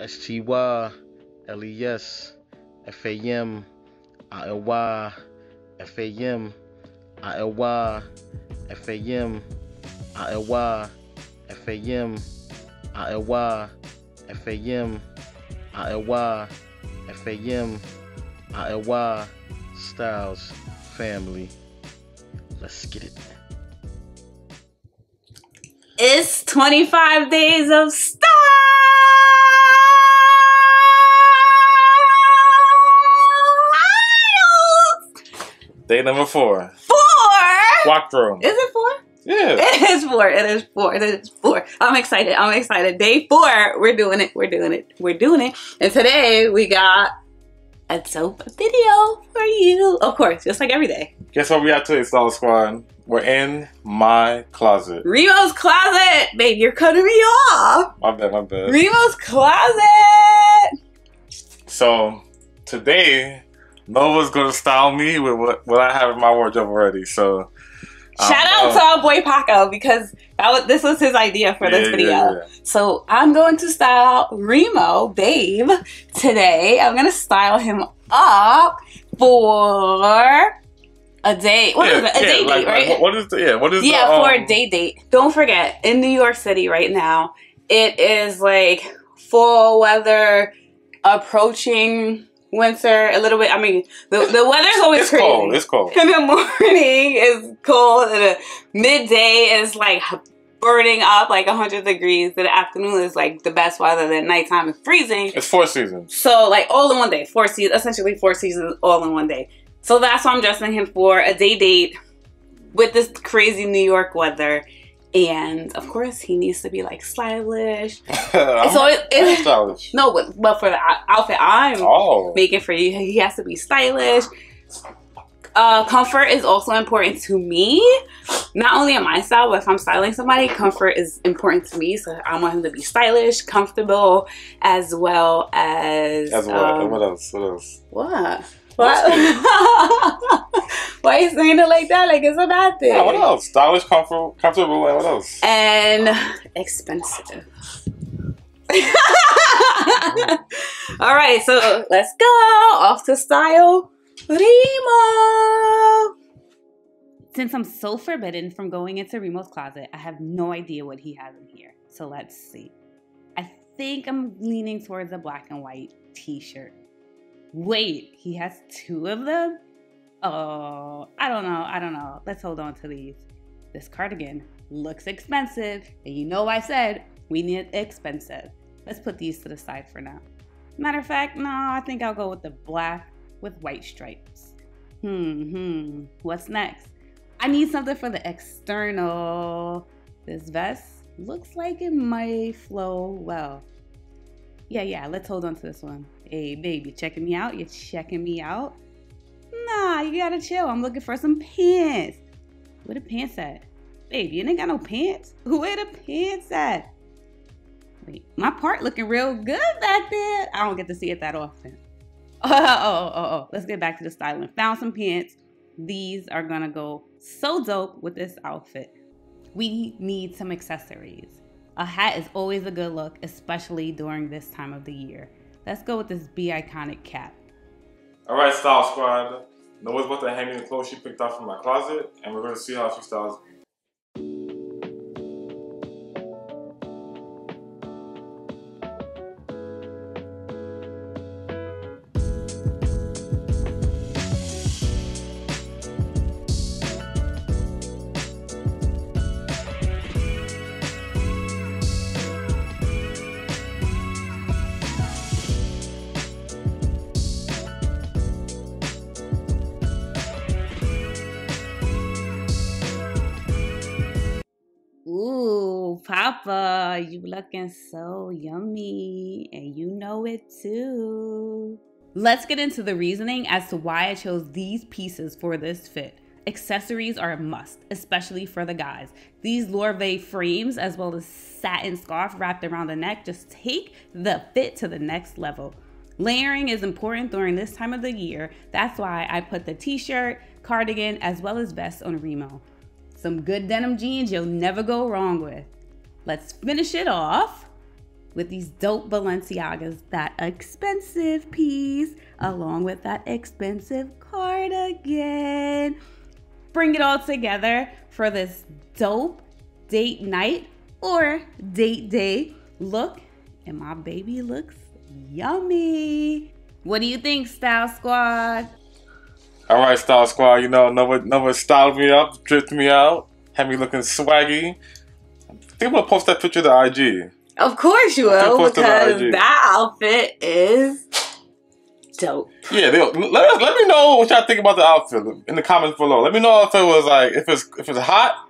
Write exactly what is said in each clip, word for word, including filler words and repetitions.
S T Y, L E S, F A M, I L Y, F A M, I L Y, F A M, I L Y, F A M, I L Y, F A M, I L Y, F A M, I L Y, Styles Family. Let's get it. It's twenty-five days of Styles. Day number four. Four? Quattro. Is it four? Yeah. It is four. It is four. It is four. I'm excited. I'm excited. Day four. We're doing it. We're doing it. We're doing it. And today we got a dope video for you. Of course, just like every day. Guess what we got today, Stella Squad? We're in my closet. Remo's closet! Babe, you're cutting me off. My bad, my bad. Remo's closet! So, today, Nova's gonna style me with what, what I have in my wardrobe already, so. Shout um, out to our boy Paco, because that was, this was his idea for yeah, this video. Yeah, yeah. So I'm going to style Remo, babe, today. I'm gonna style him up for a date. What yeah, is it? A yeah, day like, date, right? Like, what is the, yeah, what is yeah, the, um, for a day date. Don't forget, in New York City right now, it is like fall weather approaching winter a little bit. I mean, the, the weather's always it's crazy. Cold. It's cold. In the morning is cold. In the midday is like burning up, like one hundred degrees. The afternoon is like the best weather. Then nighttime is freezing. It's four seasons. So like all in one day. Four seasons. Essentially four seasons all in one day. So that's what I'm dressing him for. A day date with this crazy New York weather. And of course, he needs to be like stylish. I'm so it, it, stylish. No, but, but for the outfit I'm oh. making for you, he has to be stylish. Uh, comfort is also important to me. Not only in my style, but if I'm styling somebody, comfort is important to me. So I want him to be stylish, comfortable, as well as. As well. Um, what else? What else? What? What? Why are you saying it like that? Like it's a bad thing. Yeah, what else? Stylish, comfortable, comfortable, and what else? And expensive. All right, so let's go off to style Remo. Since I'm so forbidden from going into Remo's closet, I have no idea what he has in here. So let's see. I think I'm leaning towards a black and white t-shirt. Wait, he has two of them? Oh, I don't know. I don't know. Let's hold on to these. This cardigan looks expensive. And you know I said we need expensive. Let's put these to the side for now. Matter of fact, no, I think I'll go with the black with white stripes. Hmm, hmm. What's next? I need something for the external. This vest looks like it might flow well. Yeah, yeah, let's hold on to this one. Hey, babe, you checking me out? You're checking me out? Nah, you gotta chill. I'm looking for some pants. Where the pants at? Babe, you ain't got no pants? Where the pants at? Wait, my part looking real good back there. I don't get to see it that often. Oh, oh, oh, oh. Let's get back to the styling. Found some pants. These are gonna go so dope with this outfit. We need some accessories. A hat is always a good look, especially during this time of the year. Let's go with this Be Iconic cap. All right, Style Squad. Nova's about to hand me the clothes she picked out from my closet, and we're going to see how she styles me. Papa, you looking so yummy, and you know it too. Let's get into the reasoning as to why I chose these pieces for this fit. Accessories are a must, especially for the guys. These Lorvay frames, as well as satin scarf wrapped around the neck, just take the fit to the next level. Layering is important during this time of the year. That's why I put the t-shirt, cardigan, as well as vest on Remo. Some good denim jeans you'll never go wrong with. Let's finish it off with these dope Balenciagas, that expensive piece, along with that expensive cardigan. Bring it all together for this dope date night or date day look, and my baby looks yummy. What do you think, Style Squad? All right, Style Squad, you know, Nova, Nova styled me up, dripped me out, had me looking swaggy. I think I'm going to post that picture to I G. Of course you will, because that outfit is dope. Yeah, let, us, let me know what y'all think about the outfit in the comments below. Let me know if it was like, if it's if it's hot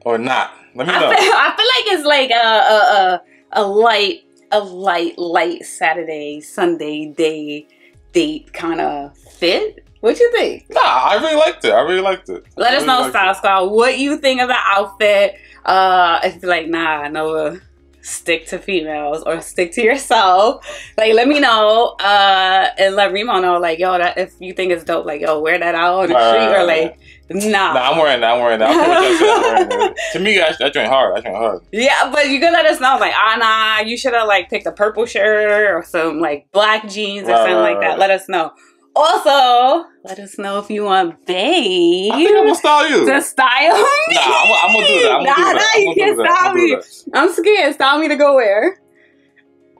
or not. Let me know. I feel, I feel like it's like a, a, a, a light, a light, light Saturday, Sunday day date kind of fit. What you think? Nah, I really liked it. I really liked it. Let us know, Style Squad, what you think of the outfit. Uh, if you're like, nah, Nova, stick to females or stick to yourself. Like, let me know. Uh, and let Remo know, like, yo, that, if you think it's dope, like, yo, wear that out on the right, street right, or like, right. nah. Nah, I'm wearing that. I'm wearing that. I'm wearing that. To me, that joint hard. That joint hard. Yeah, but you can let us know, like, ah, nah, you should have, like, picked a purple shirt or some, like, black jeans or right, something right, like that. Right. Let us know. Also, let us know if you want Babe. I think I'm gonna style you. To style me. Nah, I'm, I'm gonna do that. I'm nah, gonna do that. Nah, you can't style me. I'm scared. Style me to go where?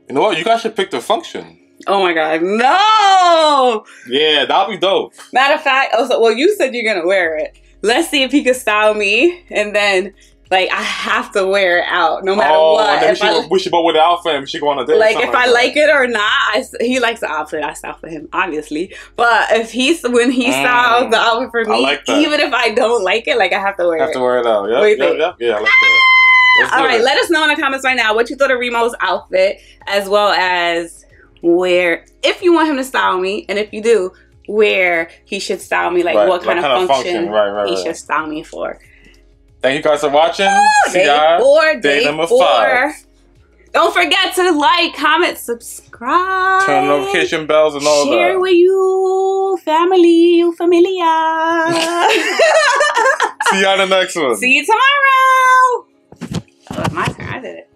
You know what? You guys should pick the function. Oh my god, no! Yeah, that'll be dope. Matter of fact, also, well, you said you're gonna wear it. Let's see if he can style me, and then. Like, I have to wear it out, no matter oh, what. Then we, should, I, we should go with the outfit and we should go on a date. Like, if I like it or not, I, he likes the outfit. I style for him, obviously. But if he's, when he styles mm, the outfit for me, like even if I don't like it, like, I have to wear have it. have to wear it out. Yep, yep, yep. Yeah, I like that. All right, it. let us know in the comments right now what you thought of Remo's outfit, as well as where, if you want him to style me, and if you do, where he should style me, like, right, what kind, what kind of function, function. Right, right, he right. should style me for. Thank you guys for watching. Ooh, See y'all. Day, day number four. five. Don't forget to like, comment, subscribe. Turn the notification bells and all that. Share with you, family, you familia. See y'all in the next one. See you tomorrow. Oh, my turn. I did it.